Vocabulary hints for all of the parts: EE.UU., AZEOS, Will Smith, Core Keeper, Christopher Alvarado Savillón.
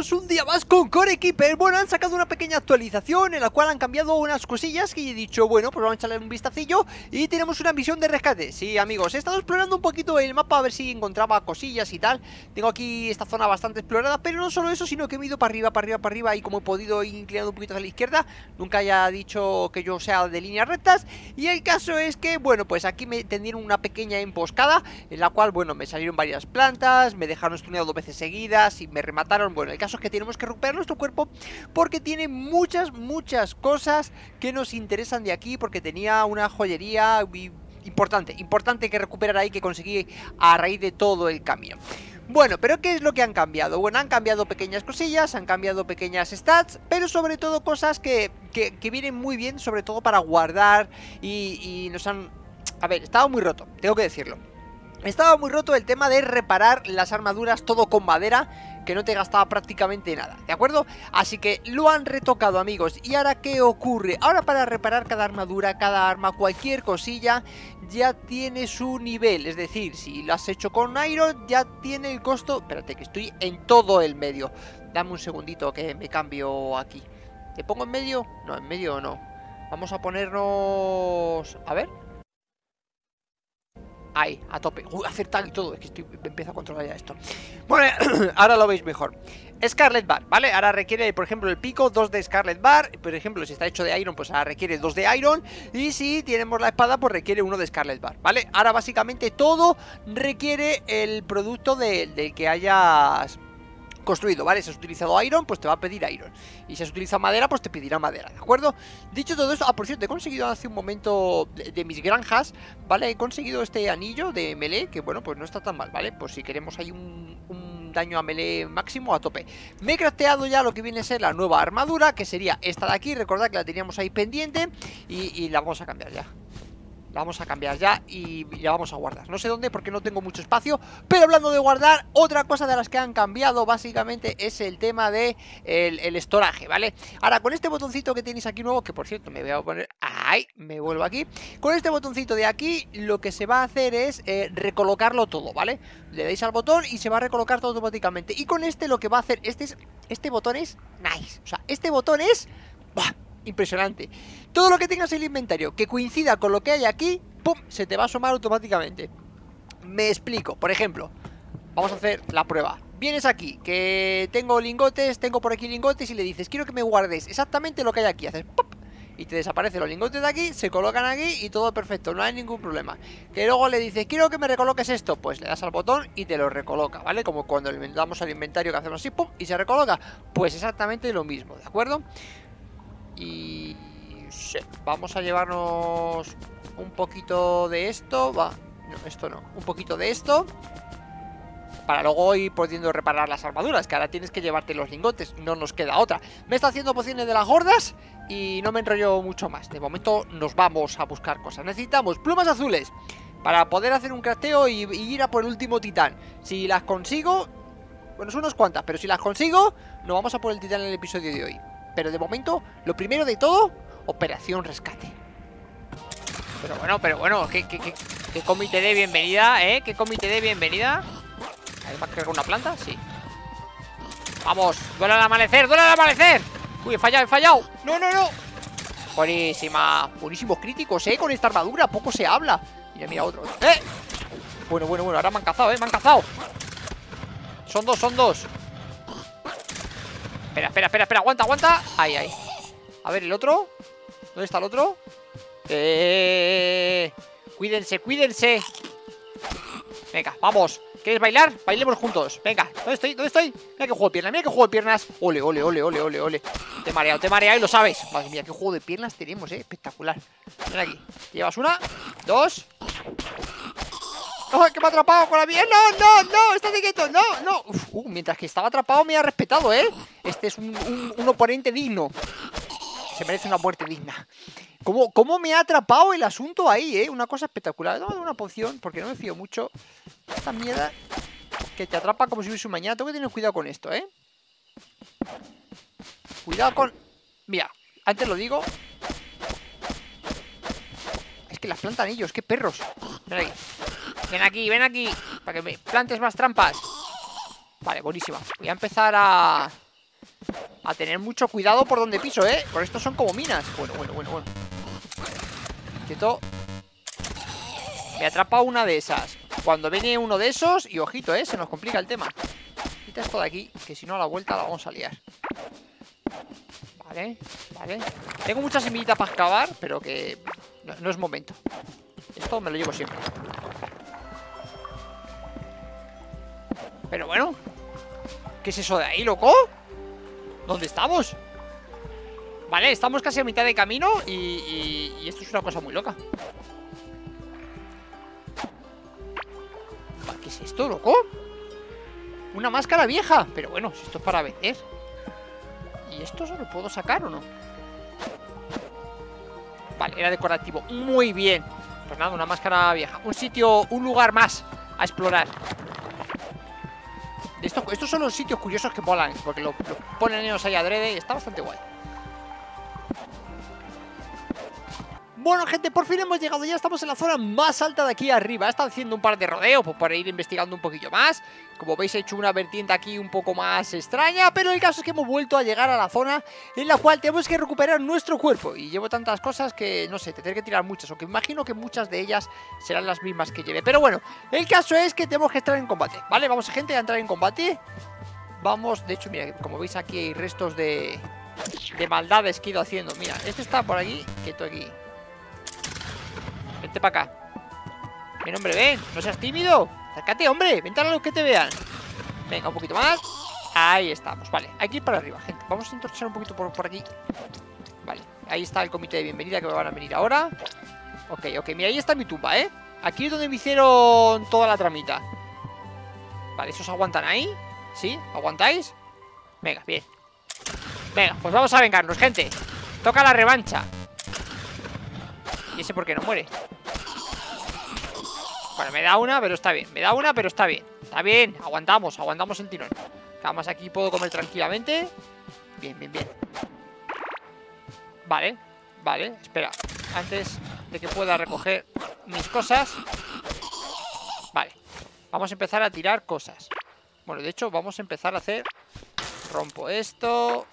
estamos un día más con Core Keeper. Bueno, han sacado una pequeña actualización en la cual han cambiado unas cosillas que he dicho, bueno, pues vamos a echarle un vistacillo. Y tenemos una misión de rescate. Sí, amigos, he estado explorando un poquito el mapa a ver si encontraba cosillas y tal. Tengo aquí esta zona bastante explorada, pero no solo eso, sino que me he ido para arriba y como he podido ir inclinando un poquito hacia la izquierda. Nunca haya dicho que yo sea de líneas rectas. Y el caso es que, bueno, pues aquí me tendieron una pequeña emboscada en la cual, bueno, me salieron varias plantas, me dejaron estuneado 2 veces seguidas y me remataron. Bueno, el caso es que tenemos que recuperar nuestro cuerpo porque tiene muchas cosas que nos interesan de aquí, porque tenía una joyería importante que recuperar ahí, que conseguí a raíz de todo el camino. Bueno, pero ¿qué es lo que han cambiado? Bueno, han cambiado pequeñas cosillas, han cambiado pequeñas stats, pero sobre todo cosas que vienen muy bien, sobre todo para guardar y nos han... A ver, estaba muy roto, tengo que decirlo. Estaba muy roto el tema de reparar las armaduras todo con madera, que no te gastaba prácticamente nada, ¿de acuerdo? Así que lo han retocado, amigos. ¿Y ahora qué ocurre? Ahora para reparar cada armadura, cada arma, cualquier cosilla, ya tiene su nivel. Es decir, si lo has hecho con Iron, ya tiene el costo... Espérate, que estoy en todo el medio. Dame un segundito que me cambio aquí. ¿Te pongo en medio? No, en medio no. Vamos a ponernos... A ver... Ahí, a tope. Uy, acertado y todo. Es que estoy, empiezo a controlar ya esto. Bueno, ahora lo veis mejor. Scarlet Bar, ¿vale? Ahora requiere, por ejemplo, el pico 2 de Scarlet Bar. Por ejemplo, si está hecho de Iron, pues ahora requiere 2 de Iron. Y si tenemos la espada, pues requiere 1 de Scarlet Bar, ¿vale? Ahora básicamente todo requiere el producto del que hayas construido, ¿vale? Si has utilizado Iron, pues te va a pedir Iron. Y si has utilizado madera, pues te pedirá madera, ¿de acuerdo? Dicho todo esto, ah, por cierto, he conseguido hace un momento de mis granjas, ¿vale? He conseguido este anillo de melee, que bueno, pues no está tan mal, ¿vale? Pues si queremos hay un daño a melee máximo, a tope. Me he crafteado ya lo que viene a ser la nueva armadura, que sería esta de aquí. Recordad que la teníamos ahí pendiente y la vamos a cambiar ya. La vamos a cambiar ya y la vamos a guardar. No sé dónde porque no tengo mucho espacio. Pero hablando de guardar, otra cosa de las que han cambiado básicamente es el tema de el estoraje, ¿vale? Ahora con este botoncito que tenéis aquí nuevo, que por cierto me voy a poner... ¡Ay! Me vuelvo aquí. Con este botoncito de aquí lo que se va a hacer es recolocarlo todo, ¿vale? Le dais al botón y se va a recolocar todo automáticamente. Y con este lo que va a hacer... Este botón es... ¡Nice! O sea, este botón es... ¡Buah! Impresionante. Todo lo que tengas en el inventario que coincida con lo que hay aquí, ¡pum!, se te va a asomar automáticamente. Me explico, por ejemplo, vamos a hacer la prueba. Vienes aquí, que tengo lingotes, tengo por aquí lingotes, y le dices, quiero que me guardes exactamente lo que hay aquí. Haces ¡pop! Y te desaparecen los lingotes de aquí, se colocan aquí y todo perfecto, no hay ningún problema. Que luego le dices, quiero que me recoloques esto, pues le das al botón y te lo recoloca, ¿vale? Como cuando le damos al inventario que hacemos así, ¡pum!, y se recoloca. Pues exactamente lo mismo, ¿de acuerdo? Y... sí, vamos a llevarnos un poquito de esto. Va, no, esto no, un poquito de esto para luego ir pudiendo reparar las armaduras, que ahora tienes que llevarte los lingotes, no nos queda otra. Me está haciendo pociones de las gordas y no me enrollo mucho más. De momento nos vamos a buscar cosas. Necesitamos plumas azules para poder hacer un crafteo y ir a por el último titán. Si las consigo, bueno, son unas cuantas, pero si las consigo, nos vamos a por el titán en el episodio de hoy. Pero de momento, lo primero de todo, operación rescate. Pero bueno, ¿qué comité de bienvenida, ¿eh? ¿Qué comité de bienvenida? ¿Hay más que alguna planta? Sí. ¡Vamos! ¡Duele al amanecer! ¡Duele al amanecer! ¡Uy, he fallado, he fallado! ¡No! Buenísima. Buenísimos críticos, ¿eh? Con esta armadura poco se habla. Mira, otro. ¡Eh! Bueno, ahora me han cazado, ¿eh? Me han cazado. Son dos. Espera, aguanta. Ahí. A ver, el otro. ¿Dónde está el otro? Cuídense. Venga, vamos. ¿Quieres bailar? Bailemos juntos. Venga, ¿dónde estoy? Mira que juego de piernas. Ole. Te he mareado y lo sabes. Madre mía, qué juego de piernas tenemos, espectacular. Ven aquí. Llevas una, dos. ¡Oh, que me ha atrapado con la mía! ¡No! ¡Estás quieto! ¡No! Uf, mientras que estaba atrapado me ha respetado, ¿eh? Este es un oponente digno. Se merece una muerte digna. ¿Cómo me ha atrapado el asunto ahí, eh? Una cosa espectacular. Dame una poción, porque no me fío mucho. Esta mierda que te atrapa como si hubiese un mañana. Tengo que tener cuidado con esto, ¿eh? Cuidado con... Mira, antes lo digo. Es que las plantan ellos, qué perros. Ven aquí. Para que me plantes más trampas. Vale, buenísima. Voy a empezar a tener mucho cuidado por donde piso, ¿eh? Por esto son como minas. Bueno. Quieto. Me atrapa una de esas. Cuando viene uno de esos, y ojito, se nos complica el tema. Quita esto de aquí, que si no a la vuelta la vamos a liar. Vale. Tengo muchas semillitas para excavar, pero que no es momento. Esto me lo llevo siempre. Pero bueno, ¿qué es eso de ahí, loco? ¿Dónde estamos? Vale, estamos casi a mitad de camino y esto es una cosa muy loca. ¿Qué es esto, loco? Una máscara vieja. Pero bueno, si esto es para vender. ¿Y esto se lo puedo sacar o no? Vale, era decorativo. Muy bien. Pues nada, una máscara vieja. Un lugar más a explorar. Estos son los sitios curiosos que molan, porque lo ponen ellos ahí adrede y está bastante guay. Bueno, gente, por fin hemos llegado ya. Estamos en la zona más alta de aquí arriba. He estado haciendo un par de rodeos para ir investigando un poquillo más. Como veis, he hecho una vertiente aquí un poco más extraña, pero el caso es que hemos vuelto a llegar a la zona en la cual tenemos que recuperar nuestro cuerpo. Y llevo tantas cosas que, no sé, tendré que tirar muchas, aunque imagino que muchas de ellas serán las mismas que lleve. Pero bueno, el caso es que tenemos que entrar en combate, ¿vale? Vamos, gente, a entrar en combate. Vamos, de hecho, mira, como veis aquí hay restos de maldades que he ido haciendo. Mira, este está por aquí, quieto aquí. Vente para acá. Ven, hombre, ven. No seas tímido. Acércate, hombre. Vente a los que te vean. Venga, un poquito más. Ahí estamos. Vale, hay que ir para arriba, gente. Vamos a entorchar un poquito por aquí. Vale, ahí está el comité de bienvenida que me van a venir ahora. Ok, mira, ahí está mi tumba, ¿eh? Aquí es donde me hicieron toda la tramita. Vale, ¿esos aguantan ahí? ¿Sí? ¿Aguantáis? Venga, bien. Venga, pues vamos a vengarnos, gente. Toca la revancha. ¿Y ese por qué no muere? Bueno, me da una, pero está bien. Está bien, aguantamos el tirón. Además aquí puedo comer tranquilamente. Bien. Vale, espera. Antes de que pueda recoger mis cosas. Vale, vamos a empezar a tirar cosas. Bueno, de hecho, vamos a empezar a hacer. Rompo esto.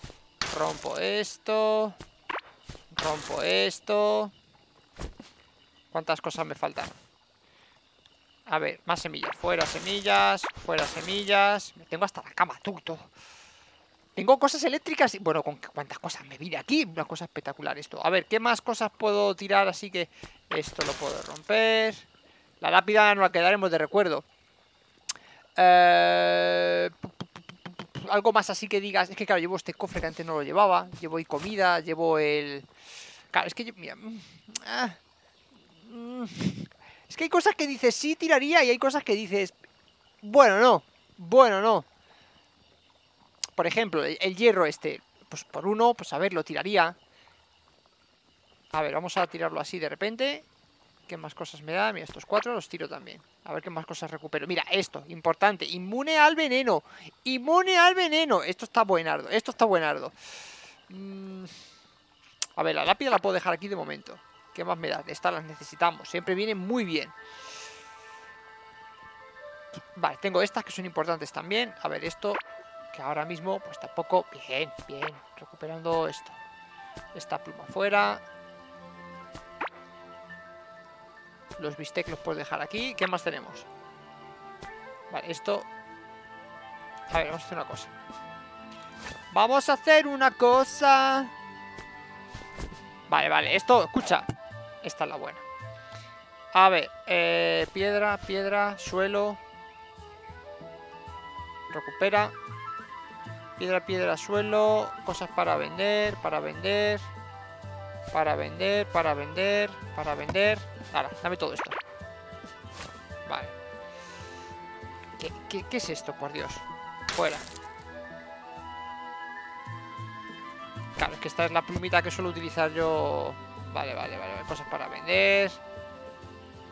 ¿Cuántas cosas me faltan? A ver, más semillas. Fuera semillas. Me tengo hasta la cama, todo. Tengo cosas eléctricas. Bueno, ¿con cuántas cosas me vine aquí? Una cosa espectacular esto. A ver, ¿qué más cosas puedo tirar? Así que esto lo puedo romper. La lápida nos la quedaremos de recuerdo. Algo más así que digas. Es que claro, llevo este cofre que antes no lo llevaba. Llevo ahí comida, llevo el... Claro, es que yo... Mira... Es que hay cosas que dices sí tiraría y hay cosas que dices bueno no. Por ejemplo, el hierro este, pues por uno, pues a ver, lo tiraría. A ver, vamos a tirarlo así de repente. ¿Qué más cosas me da? Mira, estos cuatro los tiro también. A ver qué más cosas recupero. Mira, esto, importante, inmune al veneno. Esto está buenardo. A ver, la lápida la puedo dejar aquí de momento. ¿Qué más me da? Estas las necesitamos. Siempre vienen muy bien. Vale, tengo estas que son importantes también. A ver, esto, que ahora mismo, pues tampoco... Bien. Recuperando esto. Esta pluma fuera. Los bistecs los puedo dejar aquí. ¿Qué más tenemos? Vale, esto... A ver, vamos a hacer una cosa. Vale, esto, escucha. Esta es la buena. A ver, piedra, suelo. Recupera. Piedra, suelo. Cosas para vender. Ahora, dame todo esto. Vale. ¿Qué es esto, por Dios? Fuera. Claro, es que esta es la plumita que suelo utilizar yo. Vale. Cosas para vender.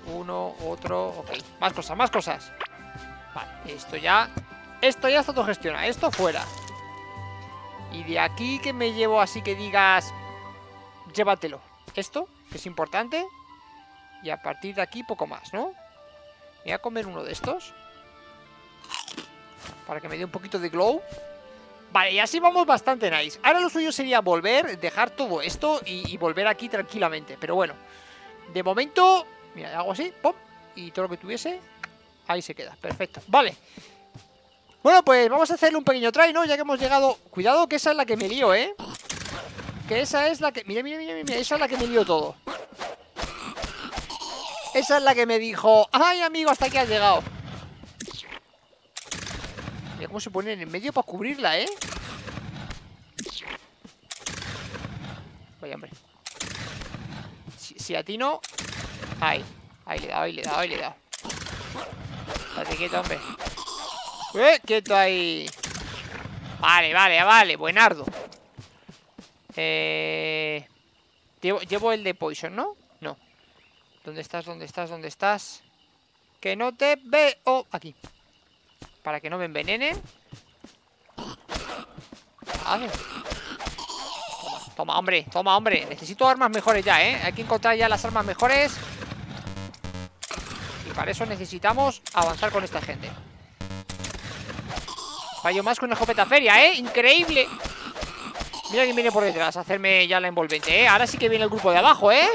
Uno, otro. Ok, más cosas. Vale, esto ya está todo gestionado. Esto fuera. Y de aquí que me llevo así que digas, llévatelo. Esto, que es importante. Y a partir de aquí poco más, ¿no? Me voy a comer uno de estos. para que me dé un poquito de glow. Vale, y así vamos bastante nice. Ahora lo suyo sería volver, dejar todo esto y volver aquí tranquilamente. Pero bueno, de momento, mira, hago así, pop, y todo lo que tuviese, ahí se queda, perfecto, vale. Bueno, pues vamos a hacerle un pequeño try, ¿no? Ya que hemos llegado, cuidado que esa es la que me lío, ¿eh? Que esa es la que, mira, mira, mira, mira, esa es la que me lío todo. Esa es la que me dijo, ay amigo, hasta aquí has llegado. Mira cómo se pone en el medio para cubrirla, ¿eh? Vaya, hombre. Si atino... Ahí. Ahí le he dado, ahí le he dado, ahí le he dado. Estate quieto, hombre. Quieto ahí. Vale, vale, vale. Buenardo. Llevo el de Poison, ¿no? No. ¿Dónde estás? ¿Dónde estás? ¿Dónde estás? Que no te veo. Aquí. Para que no me envenenen. Vale. Toma, toma, hombre, toma, hombre. Necesito armas mejores ya, ¿eh? Hay que encontrar ya las armas mejores. Y para eso necesitamos avanzar con esta gente. Fallo más que una escopeta feria, ¿eh? Increíble. Mira quién viene por detrás a hacerme ya la envolvente, ¿eh? Ahora sí que viene el grupo de abajo, ¿eh?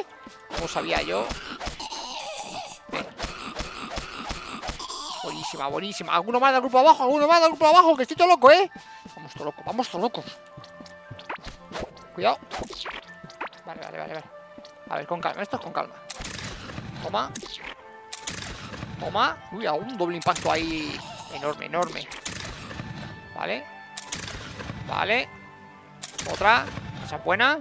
Como sabía yo. Buenísima, buenísima. ¿Alguno más del grupo abajo? ¿Alguno más del grupo abajo? Que estoy todo loco, ¿eh? Vamos todo loco, vamos todo locos. Cuidado. Vale, vale, vale, vale. A ver, con calma, esto es con calma. Toma. Toma. Uy, a un doble impacto ahí. Enorme, enorme. Vale. Vale. Otra. Esa es buena.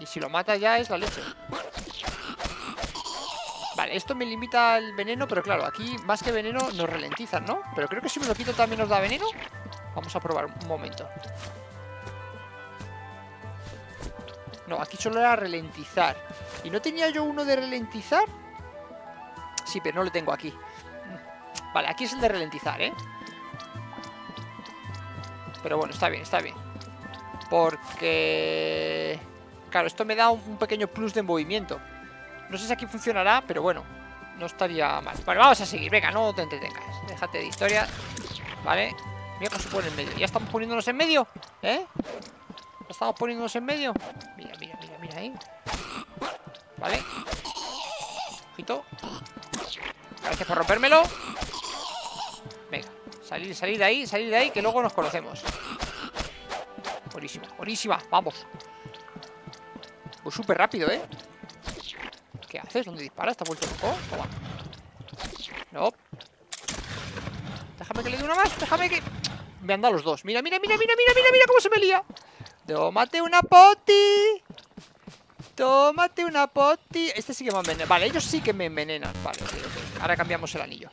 Y si lo mata ya es la leche. Vale, esto me limita el veneno, pero claro, aquí más que veneno nos ralentizan, ¿no? Pero creo que si me lo quito también nos da veneno. Vamos a probar un momento. No, aquí solo era ralentizar. ¿Y no tenía yo uno de ralentizar? Sí, pero no lo tengo aquí. Vale, aquí es el de ralentizar, ¿eh? Pero bueno, está bien, está bien. Porque... claro, esto me da un pequeño plus de movimiento. No sé si aquí funcionará, pero bueno, no estaría mal. Bueno, vamos a seguir, venga, no te entretengas. Déjate de historia, ¿vale? Mira cómo se pone en medio, ya estamos poniéndonos en medio, ¿eh? ¿Ya estamos poniéndonos en medio? Mira, mira, mira, mira ahí. ¿Vale? Ojito. Gracias por rompérmelo. Venga, salir, salir de ahí, que luego nos conocemos. Buenísima, buenísima, vamos. Voy súper rápido, ¿eh? ¿Qué haces? ¿Dónde disparas? ¿Te has vuelto loco? Toma. No. Déjame que le dé una más. Déjame que... me han dado los dos. Mira, mira, mira, mira, mira, mira, mira cómo se me lía. Tómate una poti. Tómate una poti. Este sí que me envenena. Vale, ellos sí que me envenenan. Vale, ok, ok. Ahora cambiamos el anillo.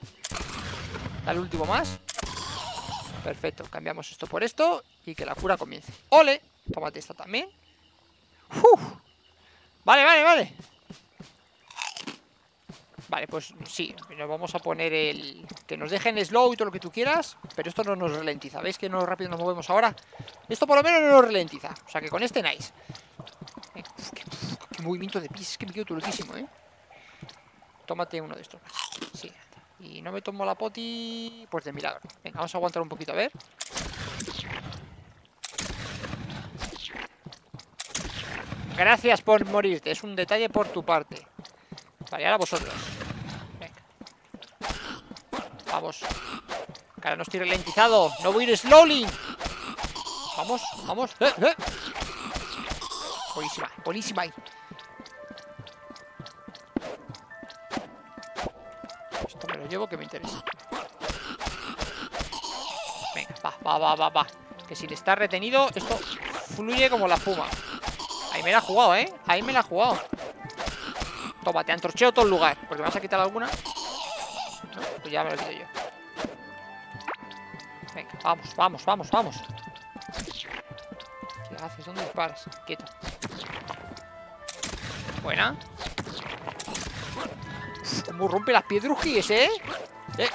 Dale último más. Perfecto. Cambiamos esto por esto. Y que la cura comience. ¡Ole! Tómate esta también. ¡Uf! Vale, vale, vale. Vale, pues sí, nos vamos a poner el... que nos dejen slow y todo lo que tú quieras. Pero esto no nos ralentiza, ¿veis que no rápido nos movemos ahora? Esto por lo menos no nos ralentiza. O sea que con este nice. Qué movimiento de pies, es que me quedo turquísimo, ¿eh? Tómate uno de estos. Sí, y no me tomo la poti... pues de milagro. Venga, vamos a aguantar un poquito, a ver. Gracias por morirte, es un detalle por tu parte. Vale, ahora vosotros. Venga. Vamos. Cara, no estoy ralentizado. No voy a ir slowly. Vamos, vamos. Buenísima, buenísima. Esto me lo llevo que me interesa. Venga, va, va, va, va. Que si le está retenido, esto fluye como la espuma. Ahí me la ha jugado, ¿eh? Ahí me la ha jugado. Toma, te antorcheo todo el lugar. Porque me vas a quitar alguna. No, pues ya me lo quito yo. Venga, vamos, vamos, vamos, vamos. ¿Qué haces? ¿Dónde disparas? Quieto. Buena. Como rompe las piedrujis, ¿eh?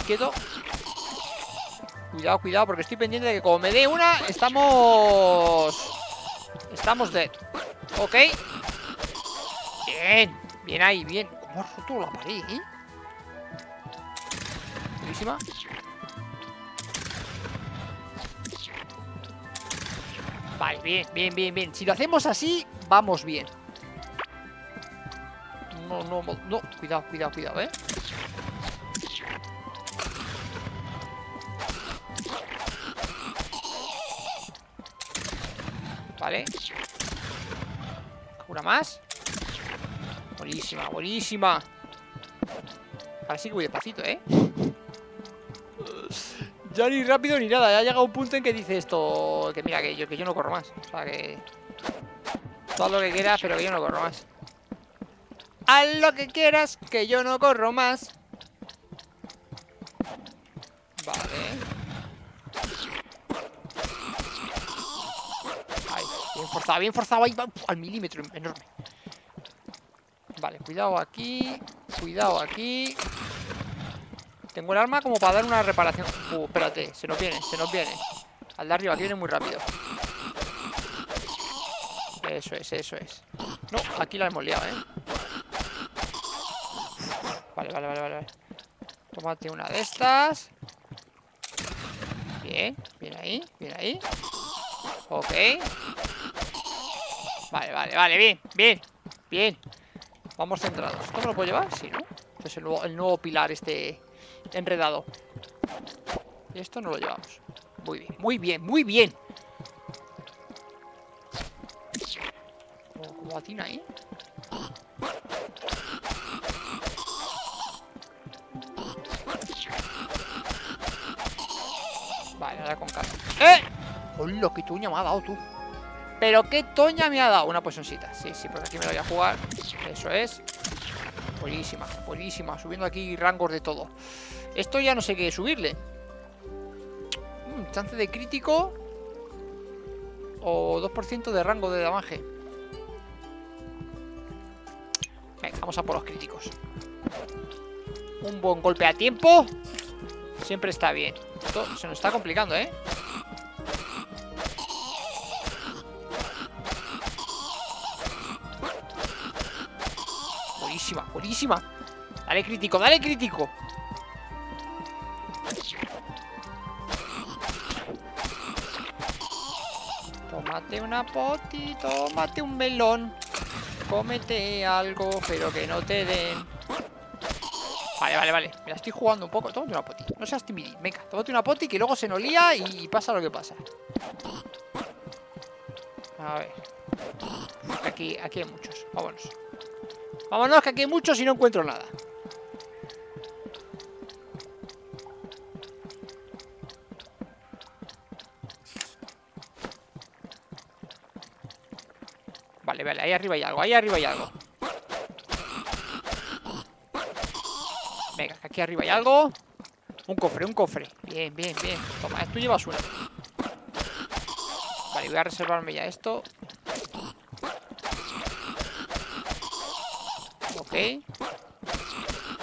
Quieto. Cuidado, cuidado, porque estoy pendiente de que como me dé una, estamos... estamos dead. Ok. Bien. Bien ahí, bien. ¿Cómo ha roto la pared, eh? Buenísima. bien, bien, bien, bien. Si lo hacemos así, vamos bien. No, cuidado, cuidado, cuidado, ¿eh? Vale. Una más. Buenísima, buenísima. Ahora sí que voy despacito, ¿eh? Ya ni rápido ni nada. Ya ha llegado un punto en que dice esto... Que mira, que yo no corro más. O sea, que... Todo lo que quieras, pero que yo no corro más. Haz lo que quieras, que yo no corro más. Vale. Ahí, bien forzado, ahí va, al milímetro, enorme. Vale, cuidado aquí. Cuidado aquí. Tengo el arma como para dar una reparación. Espérate, se nos viene, se nos viene. Al de arriba, viene muy rápido. Eso es, eso es. No, aquí la hemos liado, ¿eh? Vale, vale, vale, vale. Tómate una de estas. Bien, bien ahí, bien ahí. Ok. Vale, vale, vale, bien, bien, bien. Vamos centrados. ¿Esto me lo puedo llevar? Sí, ¿no? Este es el nuevo pilar este enredado. Y esto no lo llevamos. Muy bien, muy bien, muy bien. Como atina ahí. Vale, ahora con calma. ¡Eh! ¡Hola, qué toña me ha dado, tú! ¿Pero qué toña me ha dado? Una pocioncita. Sí, sí, porque aquí me lo voy a jugar. Eso es. Buenísima, buenísima. Subiendo aquí rangos de todo. Esto ya no sé qué subirle. Chance de crítico. O 2% de rango de damage. Venga, vamos a por los críticos. Un buen golpe a tiempo. Siempre está bien. Esto se nos está complicando, ¿eh? Buenísima, buenísima. Dale crítico, dale crítico. Tómate una poti, tómate un melón. Cómete algo, pero que no te den. Vale, vale, vale. Me la estoy jugando un poco. Tómate una poti. No seas timidín. Venga, tómate una poti que luego se nos lía y pasa lo que pasa. A ver. Aquí hay muchos. Vámonos. Vámonos, que aquí hay muchos y no encuentro nada. Vale, vale, ahí arriba hay algo, ahí arriba hay algo. Venga, que aquí arriba hay algo. Un cofre, un cofre. Bien, bien, bien. Toma, tú llevas una. Vale, voy a reservarme ya esto. Ok.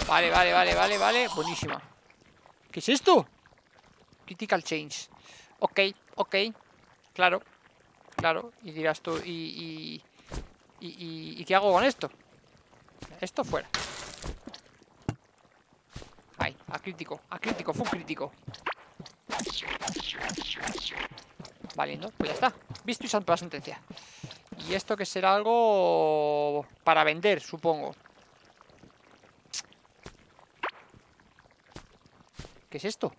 Vale, vale, vale, vale, vale. Buenísima. ¿Qué es esto? Critical change. Ok, ok. Claro, claro. Y dirás tú, ¿Y qué hago con esto? Esto fuera. Ahí, a crítico, fue un crítico. Vale, ¿no? Pues ya está. Visto y santo la sentencia. Y esto que será algo para vender, supongo. ¿Qué es esto?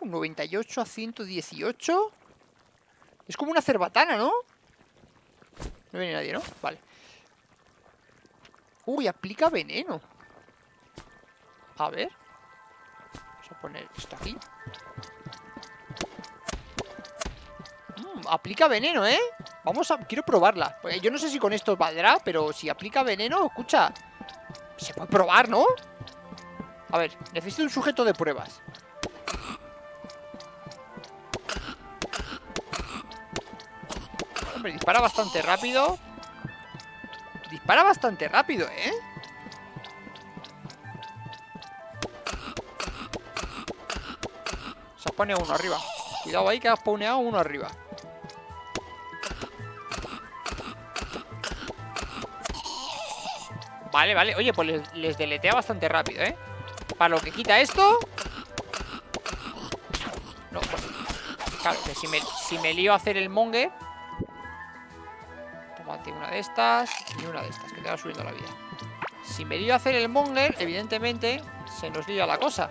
98 a 118. Es como una cerbatana, ¿no? No viene nadie, ¿no? Vale. Uy, aplica veneno. A ver. Vamos a poner esto aquí. Aplica veneno, ¿eh? Vamos a... Quiero probarla. Yo no sé si con esto valdrá, pero si aplica veneno, escucha. Se puede probar, ¿no? A ver, necesito un sujeto de pruebas. Hombre, dispara bastante rápido. Dispara bastante rápido, ¿eh? Se pone uno arriba. Cuidado ahí que has spawneado uno arriba. Vale, vale. Oye, pues les deletea bastante rápido, ¿eh? Para lo que quita esto... No, pues... Claro, que si me lío a hacer el mongue... Aguante una de estas y una de estas, que te va subiendo la vida. Si me dio a hacer el Mongler, evidentemente se nos lía la cosa.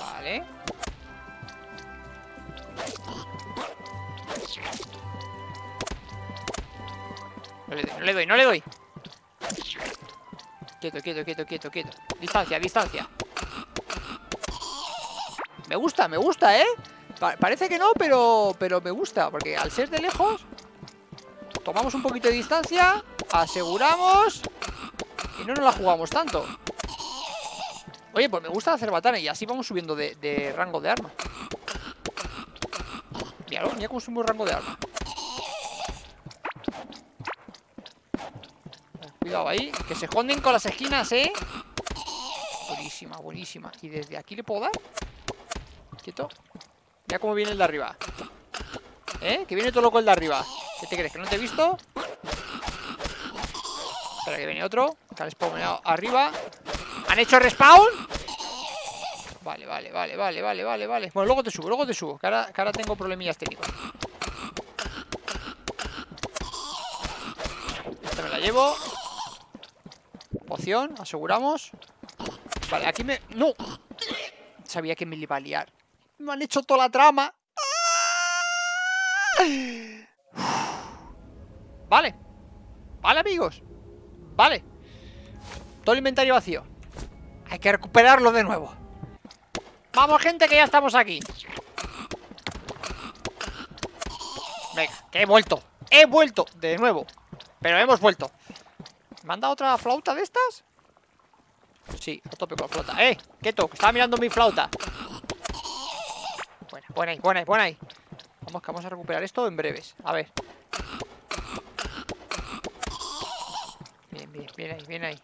Vale. No le doy. Quieto. Distancia. Me gusta, ¿eh? Parece que no, pero me gusta. Porque al ser de lejos, tomamos un poquito de distancia, aseguramos y no nos la jugamos tanto. Oye, pues me gusta hacer batana y así vamos subiendo de rango de arma. Míralo, ya consumo rango de arma. Cuidado ahí, que se esconden con las esquinas, ¿eh? Buenísima. ¿Y desde aquí le puedo dar? Quieto. Mira cómo viene el de arriba. ¿Eh? Que viene todo loco el de arriba. ¿Qué te crees? ¿Que no te he visto? Espera, que viene otro. Está spawneado arriba. ¿Han hecho respawn? Vale. Bueno, luego te subo. Que ahora tengo problemillas técnicos. Esta me la llevo. Poción, aseguramos. Vale, aquí me... ¡No! Sabía que me iba a liar. Me han hecho toda la trama. Vale, amigos. Vale. Todo el inventario vacío. Hay que recuperarlo de nuevo. Vamos, gente, que ya estamos aquí. Venga, que he vuelto. De nuevo. Pero hemos vuelto. ¿Me han dado otra flauta de estas? Sí, a tope con la flauta. Quieto, que estaba mirando mi flauta. Bueno, pon ahí. Vamos a recuperar esto en breves. A ver. Bien ahí.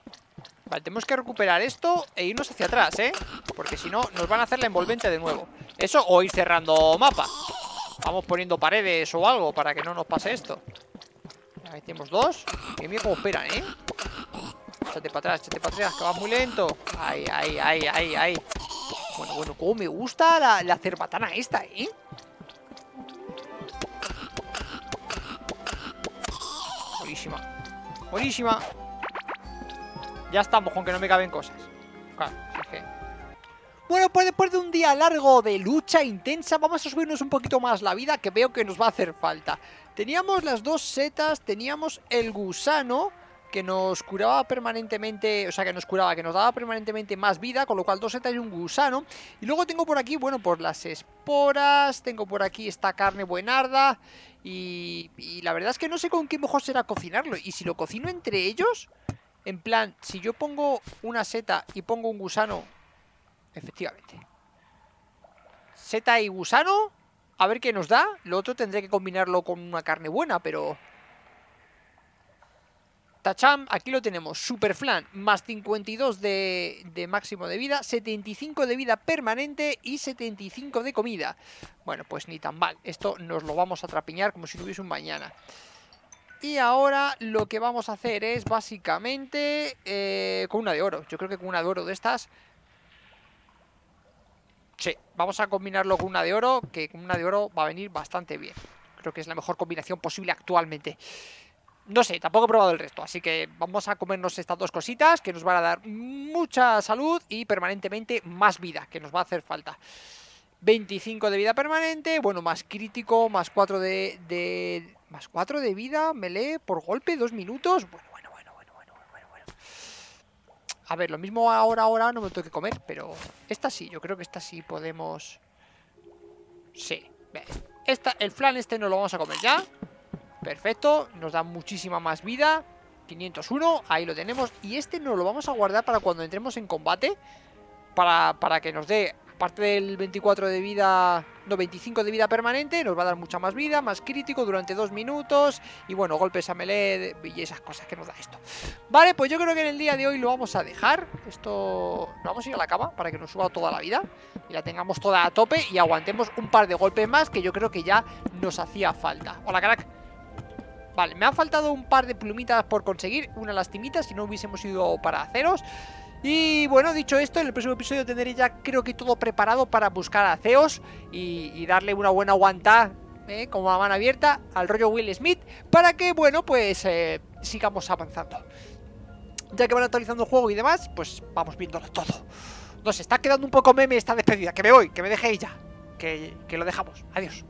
Vale, tenemos que recuperar esto e irnos hacia atrás, ¿eh? Porque si no, nos van a hacer la envolvente de nuevo. Eso, o ir cerrando mapa. Vamos poniendo paredes o algo para que no nos pase esto. Ahí tenemos dos. Que mira cómo esperan, ¿eh? Échate para atrás, que vas muy lento. Ahí. Bueno, cómo me gusta la cerbatana esta, ¿eh? Buenísima. Ya estamos, con que no me caben cosas. Claro, es que... Bueno, pues después de un día largo de lucha intensa, vamos a subirnos un poquito más la vida, que veo que nos va a hacer falta. Teníamos las dos setas, teníamos el gusano... que nos curaba permanentemente, o sea, que nos daba permanentemente más vida, con lo cual 2 setas y un gusano. Y luego tengo por aquí, bueno, por las esporas, tengo por aquí esta carne buenarda, y la verdad es que no sé con qué mejor será cocinarlo. Y si lo cocino entre ellos, en plan, si yo pongo una seta y pongo un gusano, efectivamente, seta y gusano, a ver qué nos da. Lo otro tendré que combinarlo con una carne buena, pero... Tacham, aquí lo tenemos, superflan, más 52 de máximo de vida, 75 de vida permanente y 75 de comida. Bueno, pues ni tan mal, esto nos lo vamos a trapiñar como si no hubiese un mañana. Y ahora lo que vamos a hacer es básicamente con una de oro, yo creo que con una de oro de estas. Sí, vamos a combinarlo con una de oro, que con una de oro va a venir bastante bien. Creo que es la mejor combinación posible actualmente. No sé, tampoco he probado el resto, así que vamos a comernos estas dos cositas que nos van a dar mucha salud y permanentemente más vida, que nos va a hacer falta. 25 de vida permanente, bueno, más crítico, más 4 más 4 de vida, melee por golpe, 2 minutos. Bueno. A ver, lo mismo ahora no me tengo que comer, pero esta sí, yo creo que esta sí podemos... Sí, el flan este no lo vamos a comer ya. Perfecto, nos da muchísima más vida. 501, ahí lo tenemos. Y este nos lo vamos a guardar para cuando entremos en combate, para que nos dé, aparte del 24 de vida, no, 25 de vida permanente. Nos va a dar mucha más vida, más crítico durante 2 minutos. Y bueno, golpes a melee y esas cosas que nos da esto. Vale, pues yo creo que en el día de hoy lo vamos a dejar. Esto, nos vamos a ir a la cama para que nos suba toda la vida y la tengamos toda a tope y aguantemos un par de golpes más, que yo creo que ya nos hacía falta. Hola, crack. Vale, me han faltado un par de plumitas por conseguir, una lastimita, si no hubiésemos ido para Azeos. Y bueno, dicho esto, en el próximo episodio tendré ya creo que todo preparado para buscar a Azeos y darle una buena aguantada con la mano abierta al rollo Will Smith, para que, bueno, pues sigamos avanzando. Ya que van actualizando el juego y demás, pues vamos viéndolo todo. Nos está quedando un poco meme esta despedida. Que me voy, que me dejéis ya. Que lo dejamos. Adiós.